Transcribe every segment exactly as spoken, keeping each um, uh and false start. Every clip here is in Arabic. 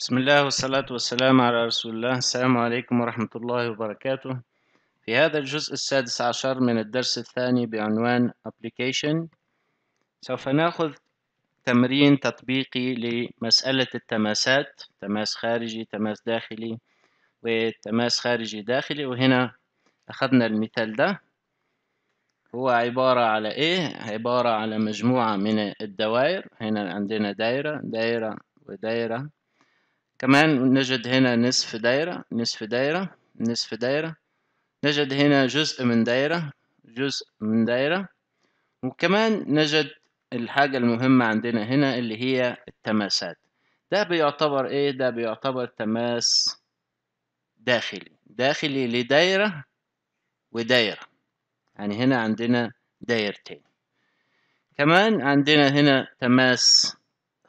بسم الله والصلاة والسلام على رسول الله. السلام عليكم ورحمة الله وبركاته. في هذا الجزء السادس عشر من الدرس الثاني بعنوان Application سوف نأخذ تمرين تطبيقي لمسألة التماسات، تماس خارجي، تماس داخلي، وتماس خارجي داخلي. وهنا أخذنا المثال ده، هو عبارة على إيه؟ عبارة على مجموعة من الدوائر. هنا عندنا دائرة دائرة ودائرة، كمان نجد هنا نصف دائرة نصف دائرة نصف دائرة، نجد هنا جزء من دائرة جزء من دائرة، وكمان نجد الحاجة المهمة عندنا هنا اللي هي التماسات. ده بيعتبر ايه؟ ده بيعتبر تماس داخلي داخلي لدائرة ودائرة، يعني هنا عندنا دائرتين. كمان عندنا هنا تماس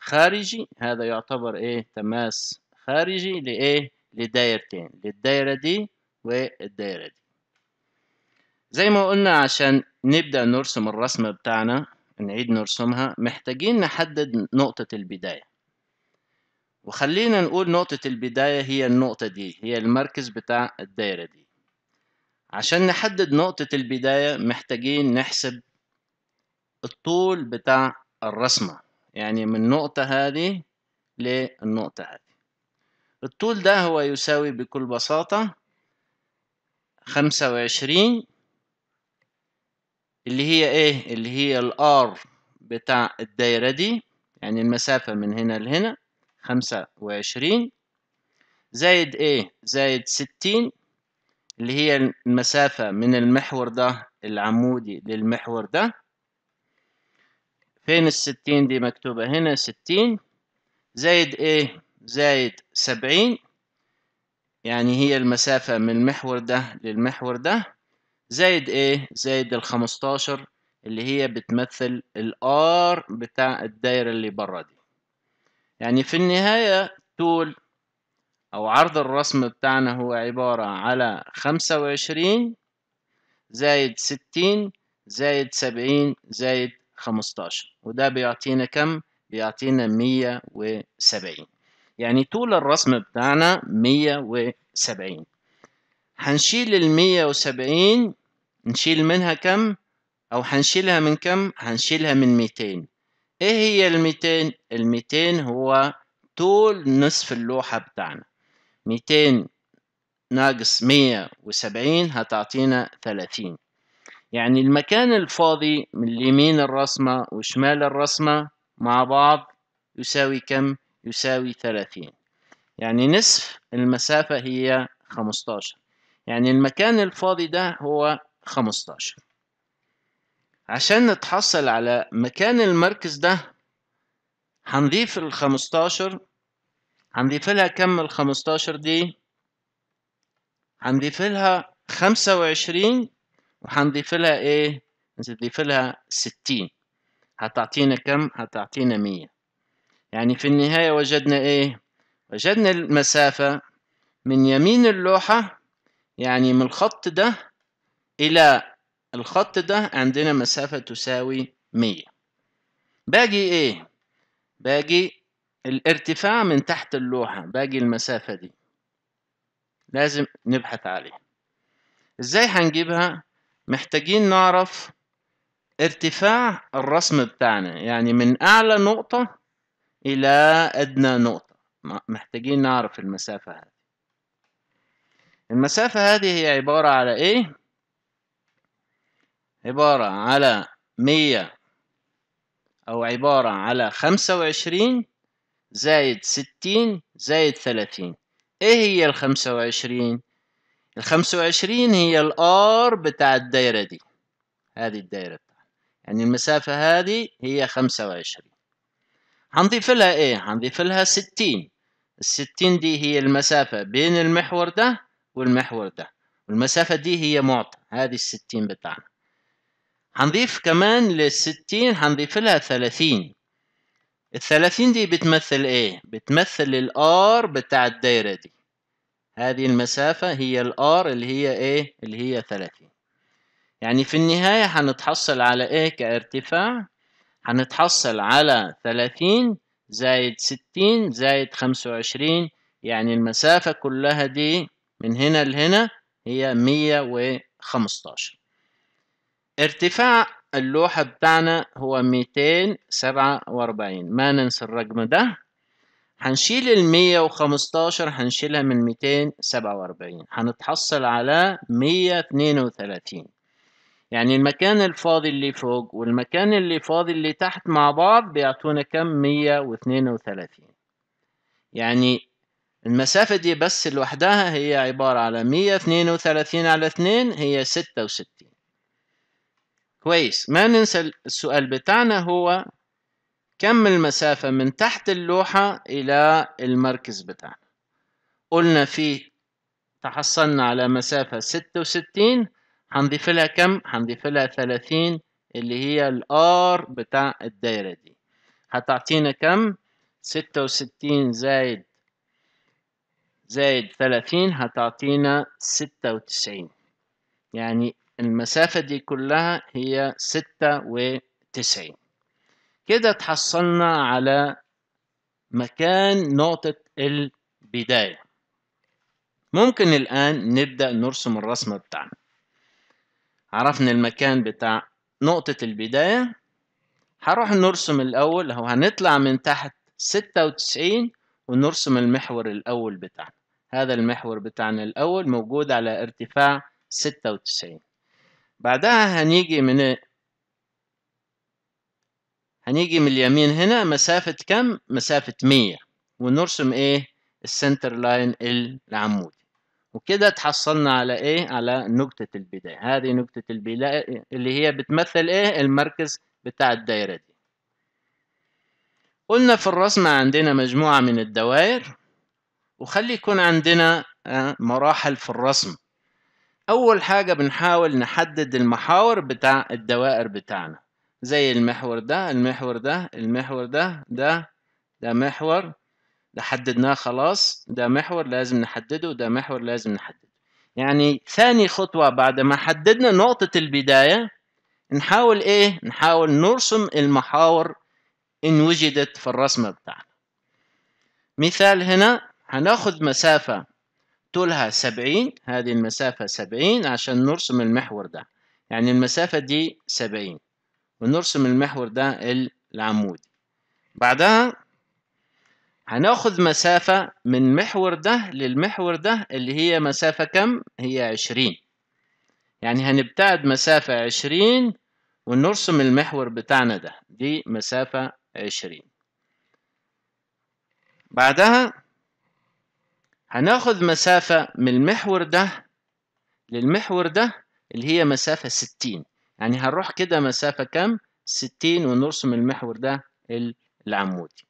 خارجي، هذا يعتبر ايه؟ تماس خارجي لايه؟ لدائرتين، للدائرة دي والدائرة دي. زي ما قلنا، عشان نبدأ نرسم الرسمة بتاعنا نعيد نرسمها، محتاجين نحدد نقطة البداية. وخلينا نقول نقطة البداية هي النقطة دي، هي المركز بتاع الدائرة دي. عشان نحدد نقطة البداية محتاجين نحسب الطول بتاع الرسمة، يعني من النقطة هذه للنقطة هذه. الطول ده هو يساوي بكل بساطة خمسة وعشرين، اللي هي ايه؟ اللي هي الار بتاع الدايرة دي، يعني المسافة من هنا لهنا خمسة وعشرين، زائد ايه؟ زائد ستين، اللي هي المسافة من المحور ده العمودي للمحور ده. فين الستين دي؟ مكتوبة هنا ستين، زائد ايه؟ زائد سبعين، يعني هي المسافة من المحور ده للمحور ده، زائد ايه؟ زائد الخمستاشر اللي هي بتمثل الار بتاع الدايرة اللي برا دي. يعني في النهاية طول او عرض الرسم بتاعنا هو عبارة على خمسة وعشرين زائد ستين زائد سبعين زائد خمستاشر، وده بيعطينا كم؟ بيعطينا مية وسبعين. يعني طول الرسم بتاعنا مية وسبعين. هنشيل المية وسبعين، نشيل منها كم؟ أو هنشيلها من كم؟ هنشيلها من ميتين. إيه هي الميتين؟ الميتين هو طول نصف اللوحة بتاعنا. ميتين ناقص مية وسبعين هتعطينا ثلاثين. يعني المكان الفاضي من اليمين الرسمة وشمال الرسمة مع بعض يساوي كم؟ يساوي ثلاثين. يعني نصف المسافة هي خمستاشر، يعني المكان الفاضي ده هو خمستاشر. عشان نتحصل على مكان المركز ده هنضيف الخمستاشر، هنضيف لها كم الخمستاشر دي؟ هنضيف لها خمسة وعشرين، وهنضيف لها ايه؟ نضيف لها ستين، هتعطينا كم؟ هتعطينا مية. يعني في النهاية وجدنا ايه؟ وجدنا المسافة من يمين اللوحة، يعني من الخط ده إلى الخط ده عندنا مسافة تساوي مية. باقي ايه؟ باقي الارتفاع من تحت اللوحة، باقي المسافة دي لازم نبحث عليها. ازاي هنجيبها؟ محتاجين نعرف ارتفاع الرسم بتاعنا، يعني من أعلى نقطة إلى أدنى نقطة. محتاجين نعرف المسافة هذه. المسافة هذه هي عبارة على إيه؟ عبارة على مية، أو عبارة على خمسة وعشرين زائد ستين زائد ثلاثين. إيه هي الخمسة وعشرين؟ الخمسة وعشرين هي الآر بتاع الدايرة دي، هذه الدايرة بتاعنا. يعني المسافة هذه هي خمسة وعشرين. هنضيف لها ايه؟ هنضيف لها ستين. الستين دي هي المسافة بين المحور ده والمحور ده، والمسافة دي هي معطى، هذه الستين بتاعنا. هنضيف كمان للستين هنضيف لها ثلاثين. الثلاثين دي بتمثل ايه؟ بتمثل الآر بتاع الدايرة دي، هذه المسافة هي الآر اللي هي ايه؟ اللي هي ثلاثين. يعني في النهاية هنتحصل على ايه كارتفاع؟ هنتحصل على ثلاثين زائد ستين زائد خمسة وعشرين، يعني المسافة كلها دي من هنا لهنا هي مية وخمستاشر. ارتفاع اللوحة بتاعنا هو ميتين سبعة وأربعين، ما ننسى الرقم ده. هنشيل المية وخمستاشر هنشيلها من ميتين سبعة وأربعين، هنتحصل على مية اتنين وتلاتين. يعني المكان الفاضي اللي فوق والمكان اللي فاضي اللي تحت مع بعض بيعطونا كم؟ مية واتنين وتلاتين. يعني المسافة دي بس لوحدها هي عبارة على مية اتنين وتلاتين على اتنين هي ستة وستين. كويس، ما ننسى السؤال بتاعنا هو كم المسافة من تحت اللوحة إلى المركز بتاعنا؟ قلنا فيه تحصلنا على مسافة ستة وستين، هنضيف لها كم؟ هنضيف لها ثلاثين اللي هي الآر بتاع الدايرة دي، هتعطينا كم؟ ستة وستين زائد زائد ثلاثين هتعطينا ستة وتسعين. يعني المسافة دي كلها هي ستة وتسعين. كده تحصلنا على مكان نقطة البداية. ممكن الآن نبدأ نرسم الرسمة بتاعنا. عرفنا المكان بتاع نقطة البداية، هروح نرسم الأول أهو، هنطلع من تحت ستة وتسعين ونرسم المحور الأول بتاعنا. هذا المحور بتاعنا الأول موجود على ارتفاع ستة وتسعين. بعدها هنيجي من هنيجي من اليمين هنا مسافة كم؟ مسافة مية، ونرسم ايه؟ السنتر لاين العمودي. وكده تحصلنا على ايه؟ على نقطة البداية. هذه نقطة البداية اللي هي بتمثل ايه؟ المركز بتاع الدايرة دي. قلنا في الرسمة عندنا مجموعة من الدوائر، وخلي يكون عندنا مراحل في الرسم. أول حاجة بنحاول نحدد المحاور بتاع الدوائر بتاعنا، زي المحور ده المحور ده المحور ده ده ده محور ده حددناه خلاص، ده محور لازم نحدده، ده محور لازم نحدده. يعني ثاني خطوة بعد ما حددنا نقطة البداية نحاول ايه؟ نحاول نرسم المحاور إن وجدت في الرسمة بتاعنا. مثال هنا هناخد مسافة طولها سبعين، هذه المسافة سبعين عشان نرسم المحور ده، يعني المسافة دي سبعين، ونرسم المحور ده العمودي. بعدها هناخد مسافة من محور ده للمحور ده اللي هي مسافة كم؟ هي عشرين، يعني هنبتعد مسافة عشرين ونرسم المحور بتاعنا ده، دي مسافة عشرين. بعدها هناخد مسافة من المحور ده للمحور ده اللي هي مسافة ستين، يعني هنروح كده مسافة كم؟ ستين، ونرسم المحور ده العمودي.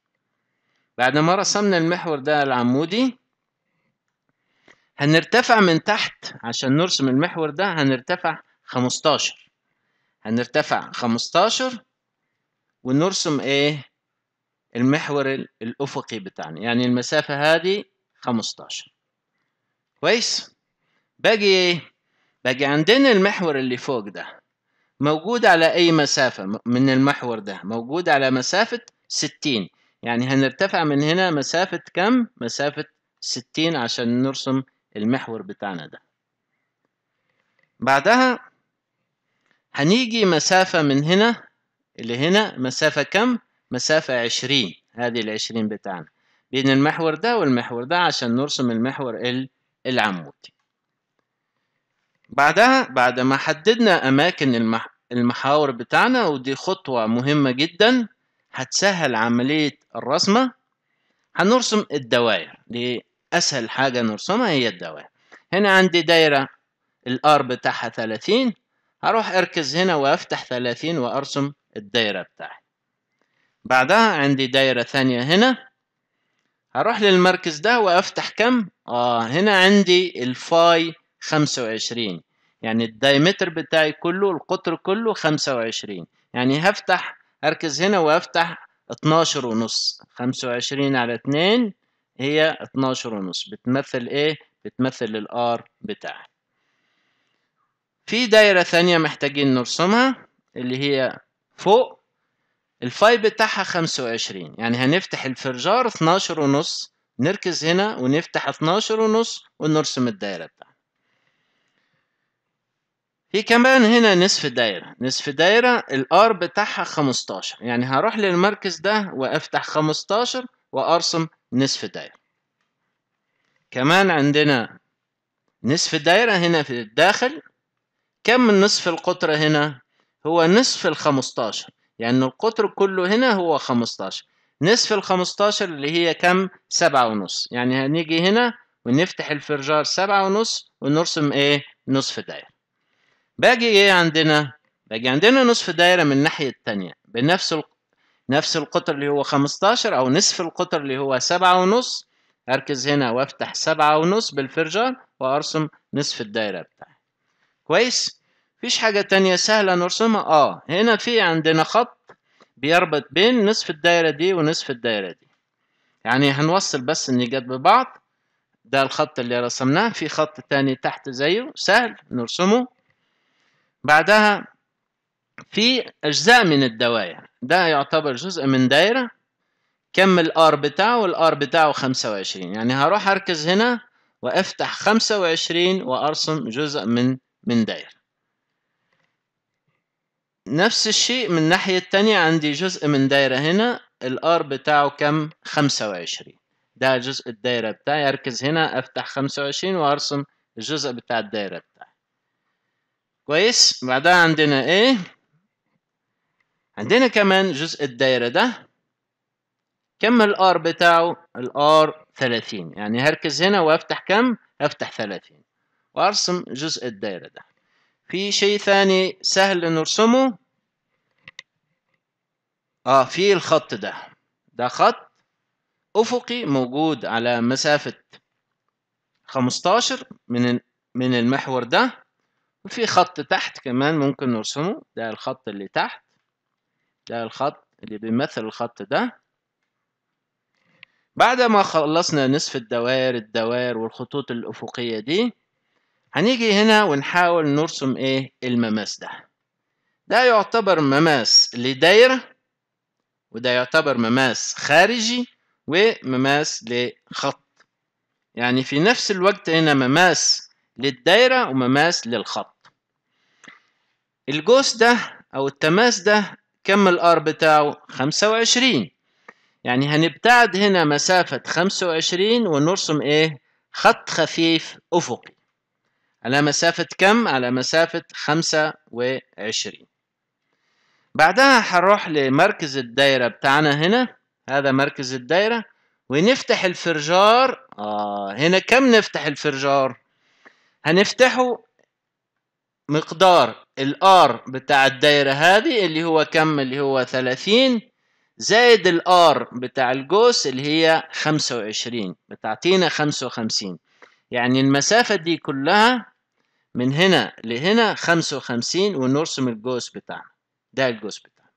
بعد ما رسمنا المحور ده العمودي هنرتفع من تحت عشان نرسم المحور ده، هنرتفع خمستاشر، هنرتفع خمستاشر ونرسم ايه؟ المحور الأفقي بتاعنا، يعني المسافة هذه خمستاشر. كويس؟ باقي ايه؟ باقي عندنا المحور اللي فوق ده موجود على أي مسافة من المحور ده؟ موجود على مسافة ستين، يعني هنرتفع من هنا مسافة كم؟ مسافة ستين عشان نرسم المحور بتاعنا ده. بعدها هنيجي مسافة من هنا اللي هنا مسافة كم؟ مسافة عشرين، هذه العشرين بتاعنا بين المحور ده والمحور ده عشان نرسم المحور العمودي. بعدها بعد ما حددنا أماكن المحاور بتاعنا، ودي خطوة مهمة جدا هتسهل عملية الرسمة، هنرسم الدوائر. دي أسهل حاجة نرسمها هي الدوائر. هنا عندي دايرة الآر بتاعها ثلاثين، هروح أركز هنا وأفتح ثلاثين وأرسم الدايرة بتاعي. بعدها عندي دايرة ثانية هنا، هروح للمركز ده وأفتح كم؟ آه هنا عندي الفاي خمسة وعشرين، يعني الدايمتر بتاعي كله القطر كله خمسة وعشرين، يعني هفتح أركز هنا وأفتح اتناشر ونص، خمسة وعشرين على اتنين هي اتناشر ونص، بتمثل إيه؟ بتمثل الآر بتاعي. في دايرة ثانية محتاجين نرسمها اللي هي فوق، الفاي بتاعها خمسة وعشرين، يعني هنفتح الفرجار اتناشر ونص، نركز هنا ونفتح اتناشر ونص ونرسم الدايرة بتاعنا. في كمان هنا نصف دايرة، نصف دايرة الار بتاعها خمستاشر، يعني هروح للمركز ده وافتح خمستاشر وارسم نصف دايرة. كمان عندنا نصف دايرة هنا في الداخل، كم من نصف القطر هنا هو نصف الخمستاشر، يعني القطر كله هنا هو خمستاشر، نصف الخمستاشر اللي هي كم؟ سبعة ونص، يعني هنيجي هنا ونفتح الفرجار سبعة ونص ونرسم ايه؟ نصف دايرة. باجي ايه عندنا؟ باجي عندنا نصف دايرة من الناحية التانية بنفس ال... نفس القطر اللي هو خمستاشر أو نصف القطر اللي هو سبعة ونص، أركز هنا وأفتح سبعة ونص بالفرجار وأرسم نصف الدايرة بتاعي. كويس؟ مفيش حاجة تانية سهلة نرسمها. اه هنا في عندنا خط بيربط بين نصف الدايرة دي ونصف الدايرة دي، يعني هنوصل بس النيجات ببعض. ده الخط اللي رسمناه، في خط تاني تحت زيه سهل نرسمه. بعدها في أجزاء من الدوائر، ده يعتبر جزء من دايرة، كم الار بتاعه؟ والار بتاعه خمسة وعشرين، يعني هروح أركز هنا وأفتح خمسة وعشرين وأرسم جزء من من دايرة. نفس الشيء من الناحية التانية، عندي جزء من دايرة هنا الار بتاعه كم؟ خمسة وعشرين، ده جزء الدايرة بتاعي، أركز هنا أفتح خمسة وعشرين وأرسم الجزء بتاع الدايرة بتاعي. كويس؟ بعدها عندنا إيه؟ عندنا كمان جزء الدايرة ده، كم الار بتاعه؟ الار ثلاثين، يعني هركز هنا وافتح كم؟ افتح ثلاثين وارسم جزء الدايرة ده. في شيء ثاني سهل نرسمه، اه في الخط ده، ده خط افقي موجود على مسافة خمستاشر من من المحور ده، وفي خط تحت كمان ممكن نرسمه، ده الخط اللي تحت، ده الخط اللي بيمثل الخط ده. بعد ما خلصنا نصف الدوائر الدوائر والخطوط الأفقية دي، هنيجي هنا ونحاول نرسم ايه؟ المماس ده، ده يعتبر مماس لدايرة، وده يعتبر مماس خارجي، ومماس لخط، يعني في نفس الوقت هنا مماس للدايرة ومماس للخط. القوس ده أو التماس ده كم الار بتاعه؟ خمسة وعشرين، يعني هنبتعد هنا مسافة خمسة وعشرين ونرسم ايه؟ خط خفيف افقي على مسافة كم؟ على مسافة خمسة وعشرين. بعدها هنروح لمركز الدايرة بتاعنا هنا، هذا مركز الدايرة، ونفتح الفرجار. آه هنا كم نفتح الفرجار؟ هنفتحه مقدار الار بتاع الدايرة هذه اللي هو كم؟ اللي هو ثلاثين زائد الار بتاع القوس اللي هي خمسة وعشرين، بتعطينا خمسة وخمسين، يعني المسافة دي كلها من هنا لهنا خمسة وخمسين، ونرسم القوس بتاعنا، ده القوس بتاعنا.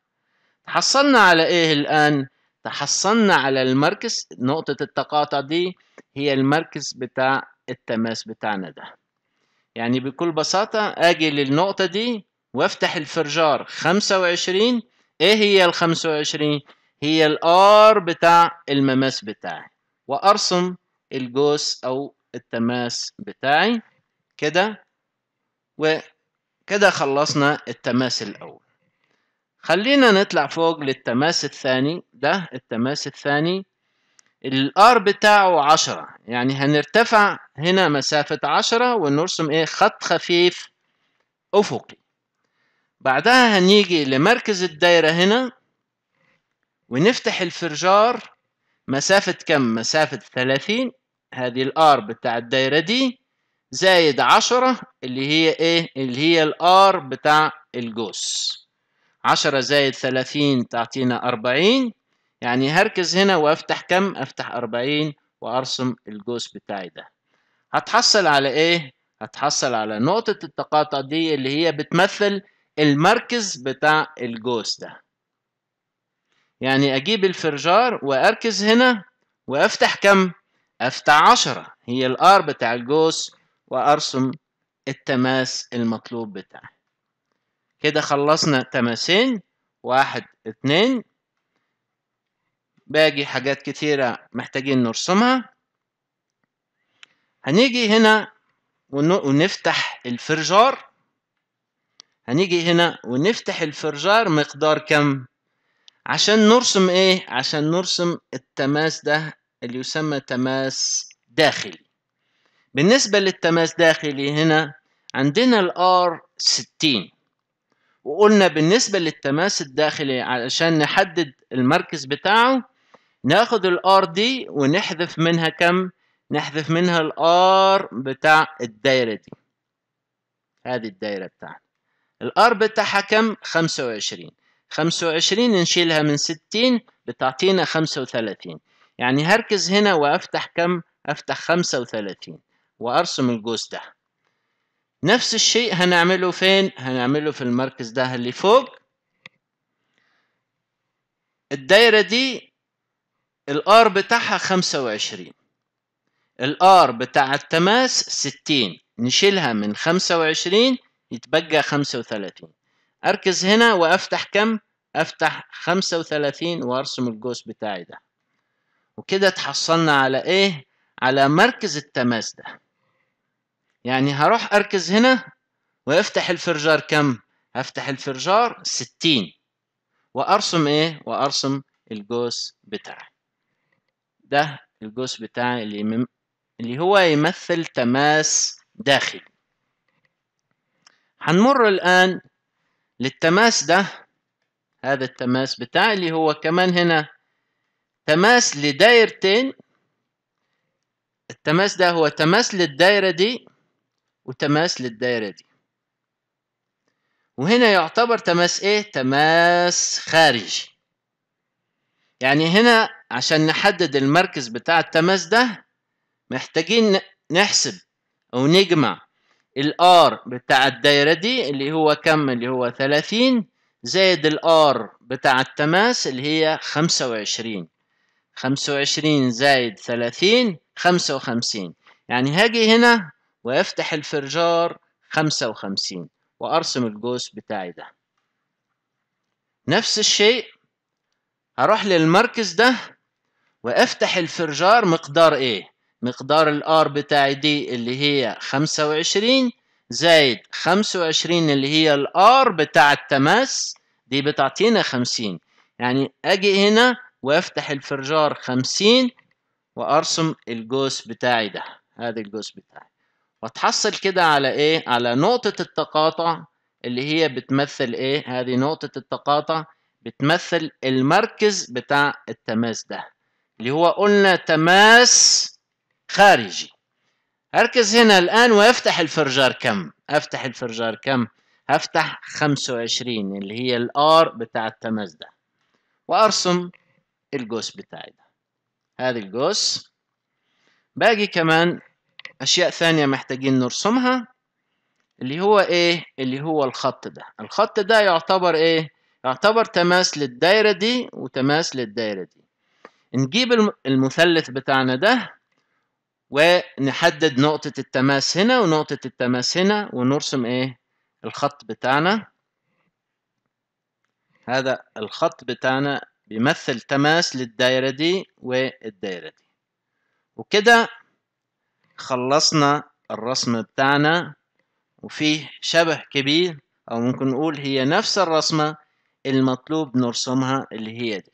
تحصلنا على ايه الآن؟ تحصلنا على المركز، نقطة التقاطع دي هي المركز بتاع التماس بتاعنا ده. يعني بكل بساطة اجي للنقطة دي وافتح الفرجار خمسة وعشرين، ايه هي ال خمسة وعشرين؟ هي الار بتاع المماس بتاعي، وارسم القوس او التماس بتاعي كده. وكده خلصنا التماس الاول. خلينا نطلع فوق للتماس الثاني، ده التماس الثاني الار بتاعه عشرة، يعني هنرتفع هنا مسافة عشرة ونرسم ايه؟ خط خفيف افقي. بعدها هنيجي لمركز الدايرة هنا ونفتح الفرجار مسافة كم؟ مسافة ثلاثين، هذه الار بتاع الدايرة دي، زايد عشرة اللي هي ايه؟ اللي هي الار بتاع القوس. عشرة زايد ثلاثين تعطينا أربعين، يعني هركز هنا وافتح كم؟ افتح أربعين وارسم القوس بتاعي ده. هتحصل على ايه؟ هتحصل على نقطة التقاطع دي اللي هي بتمثل المركز بتاع القوس ده، يعني اجيب الفرجار واركز هنا وافتح كم؟ افتح عشرة، هي الار بتاع القوس، وارسم التماس المطلوب بتاعي. كده خلصنا تماسين، واحد اتنين. باقي حاجات كتيرة محتاجين نرسمها. هنيجي هنا ونفتح الفرجار، هنيجي هنا ونفتح الفرجار مقدار كم؟ عشان نرسم ايه؟ عشان نرسم التماس ده اللي يسمى تماس داخلي. بالنسبة للتماس داخلي هنا عندنا الار ستين، وقلنا بالنسبة للتماس الداخلي علشان نحدد المركز بتاعه ناخد الار دي ونحذف منها كم؟ نحذف منها الار بتاع الدايرة دي، هذه الدايرة بتاعنا الار بتاعها كم؟ خمسة وعشرين، خمسة وعشرين نشيلها من ستين بتعطينا خمسة وثلاثين. يعني هركز هنا وافتح كم؟ افتح خمسة وثلاثين وارسم القوس ده. نفس الشيء هنعمله فين؟ هنعمله في المركز ده اللي فوق الدايرة دي، الار بتاعها خمسة وعشرين، الار بتاع التماس ستين، نشيلها من خمسة وعشرين يتبقى خمسة وثلاثين. اركز هنا وافتح كم؟ افتح خمسة وثلاثين وارسم القوس بتاعي ده. وكده تحصلنا على ايه؟ على مركز التماس ده. يعني هروح اركز هنا وافتح الفرجار كم؟ هفتح الفرجار ستين وارسم ايه؟ وارسم القوس بتاعي ده، القوس بتاعي اللي اللي هو يمثل تماس داخلي. هنمر الان للتماس ده، هذا التماس بتاعي اللي هو كمان هنا تماس لدايرتين. التماس ده هو تماس للدايرة دي وتماس للدايرة دي، وهنا يعتبر تماس ايه؟ تماس خارجي. يعني هنا عشان نحدد المركز بتاع التماس ده محتاجين نحسب او نجمع الار بتاع الدايرة دي اللي هو كم؟ اللي هو ثلاثين زائد الار بتاع التماس اللي هي خمسة وعشرين، خمسة وعشرين زائد ثلاثين خمسة وخمسين. يعني هاجي هنا وافتح الفرجار خمسة وخمسين وارسم القوس بتاعي ده. نفس الشيء هروح للمركز ده وافتح الفرجار مقدار ايه؟ مقدار الار بتاعي دي اللي هي خمسة وعشرين زائد خمسة وعشرين اللي هي الار بتاع التماس دي بتعطينا خمسين. يعني اجي هنا وافتح الفرجار خمسين وارسم القوس بتاعي ده، هذا القوس بتاعي، وتحصل كده على ايه؟ على نقطة التقاطع اللي هي بتمثل ايه؟ هذه نقطة التقاطع بتمثل المركز بتاع التماس ده اللي هو قلنا تماس خارجي. اركز هنا الان وافتح الفرجار كم؟ افتح الفرجار كم؟ هفتح خمسة وعشرين اللي هي الار بتاع التماس ده وارسم القوس بتاعي ده، هذا القوس. باقي كمان اشياء ثانية محتاجين نرسمها اللي هو ايه؟ اللي هو الخط ده. الخط ده يعتبر ايه؟ يعتبر تماس للدايرة دي وتماس للدايرة دي. نجيب المثلث بتاعنا ده ونحدد نقطة التماس هنا ونقطة التماس هنا ونرسم ايه؟ الخط بتاعنا. هذا الخط بتاعنا بيمثل تماس للدايرة دي والدايرة دي. وكده خلصنا الرسم بتاعنا، وفيه شبه كبير او ممكن نقول هي نفس الرسمة المطلوب نرسمها اللي هي دي.